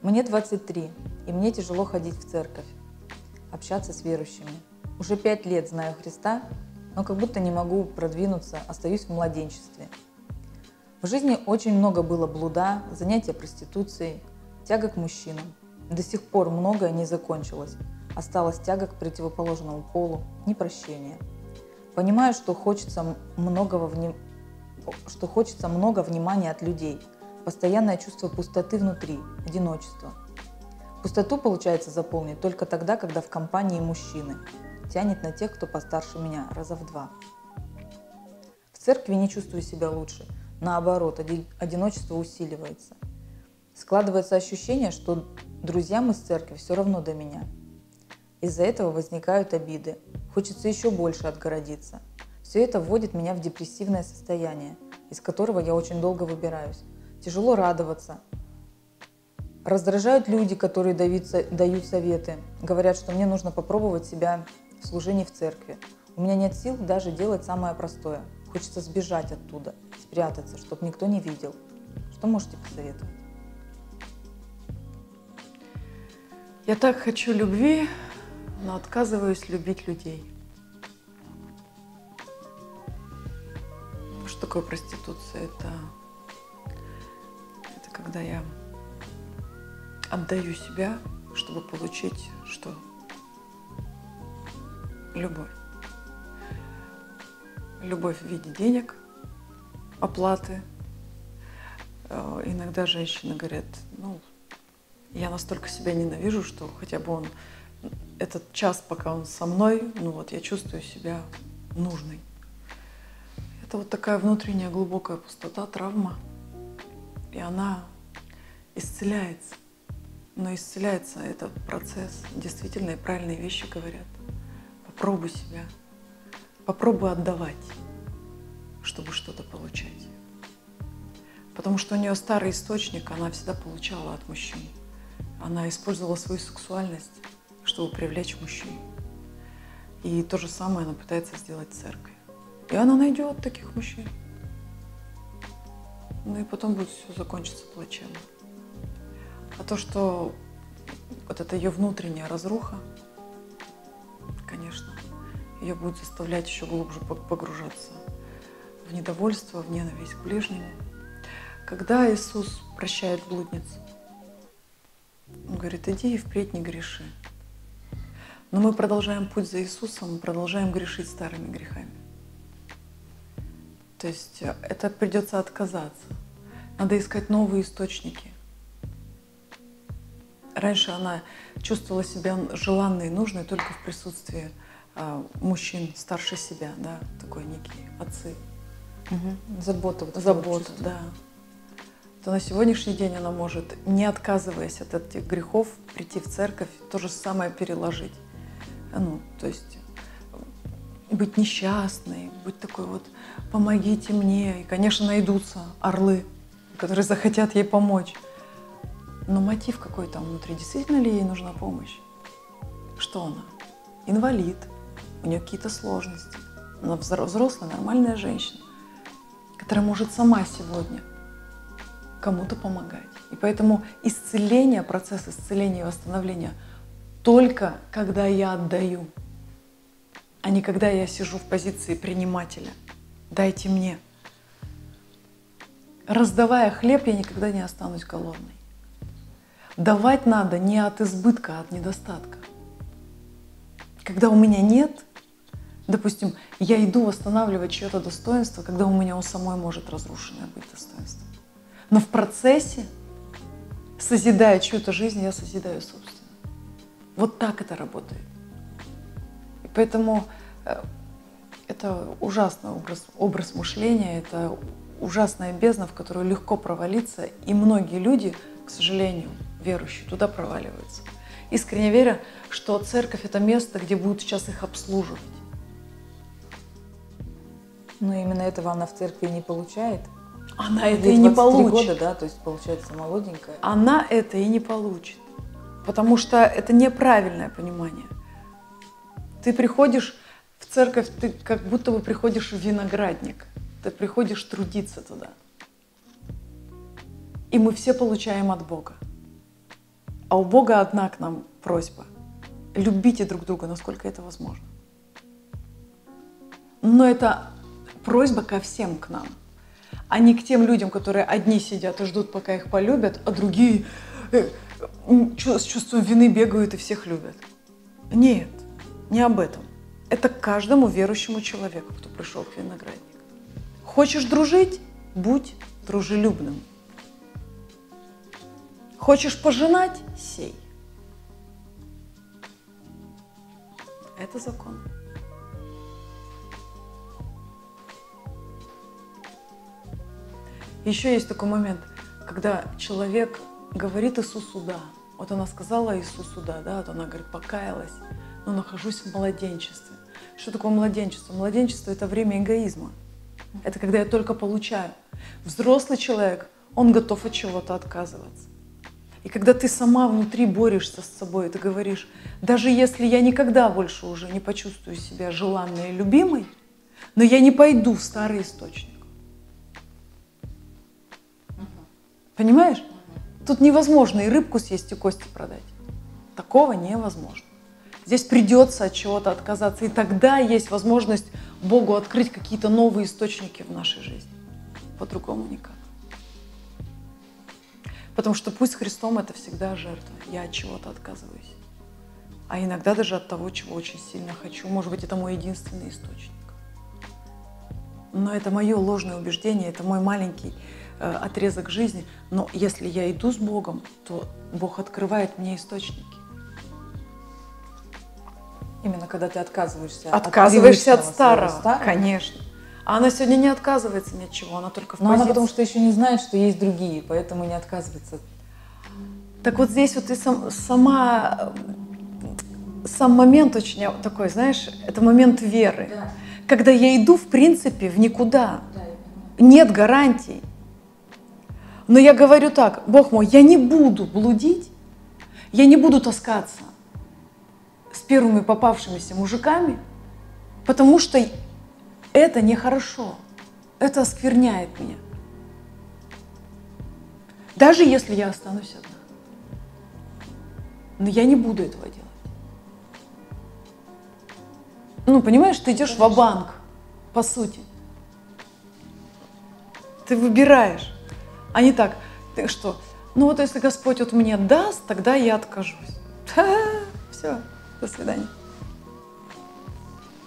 Мне 23, и мне тяжело ходить в церковь, общаться с верующими. Уже 5 лет знаю Христа, но как будто не могу продвинуться, остаюсь в младенчестве. В жизни очень много было блуда, занятия проституцией, тяга к мужчинам. До сих пор многое не закончилось. Осталась тяга к противоположному полу, непрощение. Понимаю, что хочется много внимания от людей. Постоянное чувство пустоты внутри, одиночество. Пустоту получается заполнить только тогда, когда в компании мужчины. Тянет на тех, кто постарше меня, раза в 2. В церкви не чувствую себя лучше. Наоборот, одиночество усиливается. Складывается ощущение, что друзьям из церкви все равно до меня. Из-за этого возникают обиды. Хочется еще больше отгородиться. Все это вводит меня в депрессивное состояние, из которого я очень долго выбираюсь. Тяжело радоваться. Раздражают люди, которые дают советы. Говорят, что мне нужно попробовать себя в служении в церкви. У меня нет сил даже делать самое простое. Хочется сбежать оттуда, спрятаться, чтобы никто не видел. Что можете посоветовать? Я так хочу любви, но отказываюсь любить людей. Что такое проституция? Это когда я отдаю себя, чтобы получить что? Любовь. Любовь в виде денег, оплаты. Иногда женщины говорят, ну, я настолько себя ненавижу, что хотя бы он, этот час, пока он со мной, ну вот я чувствую себя нужной. Это вот такая внутренняя глубокая пустота, травма. И она исцеляется. Но исцеляется этот процесс. Действительно, и правильные вещи говорят. Попробуй себя. Попробуй отдавать, чтобы что-то получать. Потому что у нее старый источник, она всегда получала от мужчин. Она использовала свою сексуальность, чтобы привлечь мужчин. И то же самое она пытается сделать в церкви. И она найдет таких мужчин. Ну и потом будет все закончиться плачевно. А то, что вот это ее внутренняя разруха, конечно, ее будет заставлять еще глубже погружаться в недовольство, в ненависть к ближнему. Когда Иисус прощает блудниц, Он говорит, иди и впредь не греши. Но мы продолжаем путь за Иисусом, мы продолжаем грешить старыми грехами. То есть это придется отказаться. Надо искать новые источники. Раньше она чувствовала себя желанной и нужной только в присутствии мужчин старше себя, да, такой некие отцы. Угу. Забота. Вот забота, да. То на сегодняшний день она может, не отказываясь от этих грехов, прийти в церковь, то же самое переложить. Ну, то есть быть несчастной, быть такой вот «помогите мне». И, конечно, найдутся орлы, которые захотят ей помочь. Но мотив какой там внутри, действительно ли ей нужна помощь? Что она? Инвалид. У нее какие-то сложности. Она взрослая, нормальная женщина, которая может сама сегодня кому-то помогать. И поэтому исцеление, процесс исцеления и восстановления только когда я отдаю, а не когда я сижу в позиции принимателя. Дайте мне. Раздавая хлеб, я никогда не останусь голодной. Давать надо не от избытка, а от недостатка. Когда у меня нет, допустим, я иду восстанавливать чье-то достоинство, когда у меня у самой может разрушенное быть достоинство. Но в процессе, созидая чью-то жизнь, я созидаю собственную. Вот так это работает. И поэтому это ужасный образ мышления, это ужасная бездна, в которую легко провалиться. И многие люди, к сожалению, верующие, туда проваливаются. Искренне веря, что церковь — это место, где будут сейчас их обслуживать. Но именно этого она в церкви не получает. Она это и не получит. 23 года, да, то есть получается молоденькая. Она это и не получит, потому что это неправильное понимание. Ты приходишь в церковь, ты как будто бы приходишь в виноградник. Ты приходишь трудиться туда. И мы все получаем от Бога. А у Бога одна к нам просьба. Любите друг друга, насколько это возможно. Но это просьба ко всем к нам, а не к тем людям, которые одни сидят и ждут, пока их полюбят, а другие с чувством вины бегают и всех любят. Нет, не об этом. Это к каждому верующему человеку, кто пришел к винограднику. Хочешь дружить? Будь дружелюбным. Хочешь пожинать? Сей. Это закон. Еще есть такой момент, когда человек говорит Иисусу «да». Вот она сказала Иисусу «да», да, вот она говорит «покаялась, но нахожусь в младенчестве». Что такое младенчество? Младенчество – это время эгоизма. Это когда я только получаю. Взрослый человек, он готов от чего-то отказываться. И когда ты сама внутри борешься с собой, ты говоришь, даже если я никогда больше уже не почувствую себя желанной и любимой, но я не пойду в старый источник. Понимаешь? Тут невозможно и рыбку съесть, и кости продать. Такого невозможно. Здесь придется от чего-то отказаться, и тогда есть возможность Богу открыть какие-то новые источники в нашей жизни. По-другому никак. Потому что путь с Христом — это всегда жертва. Я от чего-то отказываюсь. А иногда даже от того, чего очень сильно хочу. Может быть, это мой единственный источник. Но это мое ложное убеждение, это мой маленький отрезок жизни. Но если я иду с Богом, то Бог открывает мне источники. Именно когда ты отказываешься, от старого. Конечно. А она сегодня не отказывается ни от чего, она только в позиции. Она потому что еще не знает, что есть другие, поэтому не отказывается. Так вот здесь вот ты сам момент очень такой, знаешь, это момент веры. Да. Когда я иду, в принципе, в никуда. Да, нет гарантий. Но я говорю так: Бог мой, я не буду блудить, я не буду таскаться с первыми попавшимися мужиками, потому что это нехорошо, это оскверняет меня. Даже если я останусь одна. Но я не буду этого делать. Ну, понимаешь, ты идешь ва-банк, по сути. Ты выбираешь, а не так. Ты что, ну вот если Господь вот мне даст, тогда я откажусь. Все, до свидания.